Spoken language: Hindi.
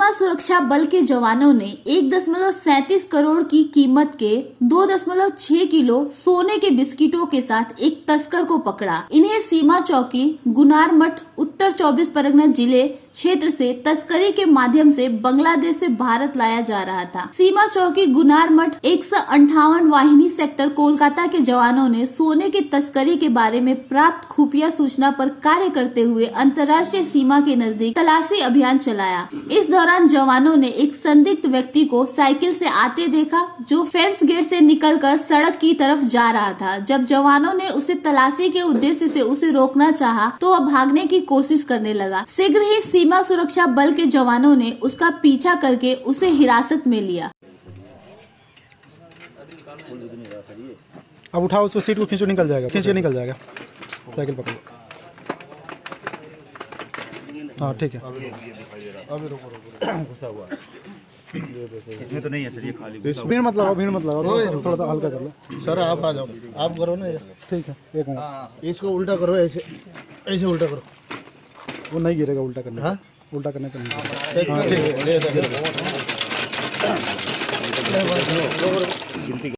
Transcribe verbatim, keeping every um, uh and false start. सीमा सुरक्षा बल के जवानों ने एक दशमलव सैंतीस करोड़ की कीमत के दो दशमलव छह किलो सोने के बिस्किटों के साथ एक तस्कर को पकड़ा। इन्हें सीमा चौकी गुनारमठ उत्तर चौबीस परगना जिले क्षेत्र से तस्करी के माध्यम से बांग्लादेश से भारत लाया जा रहा था। सीमा चौकी गुनारमठ एक सौ अंठावन वाहिनी सेक्टर कोलकाता के जवानों ने सोने की तस्करी के बारे में प्राप्त खुफिया सूचना पर कार्य करते हुए अंतर्राष्ट्रीय सीमा के नजदीक तलाशी अभियान चलाया। इस दौरान जवानों ने एक संदिग्ध व्यक्ति को साइकिल से आते देखा, जो फेंस गेट से निकलकर सड़क की तरफ जा रहा था। जब जवानों ने उसे तलाशी के उद्देश्य से उसे रोकना चाहा तो वह भागने की कोशिश करने लगा। शीघ्र ही सीमा सुरक्षा बल के जवानों ने उसका पीछा करके उसे हिरासत में लिया। अब उठाओ उसको, सीट को खींचो, निकल जाएगा, खींच के निकल जाएगा। साइकिल पकड़ो। हाँ ठीक है, इसमें तो नहीं है सर, ये खाली। भीड़ मत लगाओ, भीड़ मत लगाओ, थोड़ा सा हल्का कर लो। सर आप आ जाओ, आप करो ना, ठीक है। एक मिनट, इसको उल्टा करो, ऐसे ऐसे उल्टा करो, वो नहीं गिरेगा। उल्टा करने, हाँ उल्टा करने का नहीं। हाँ ठीक है।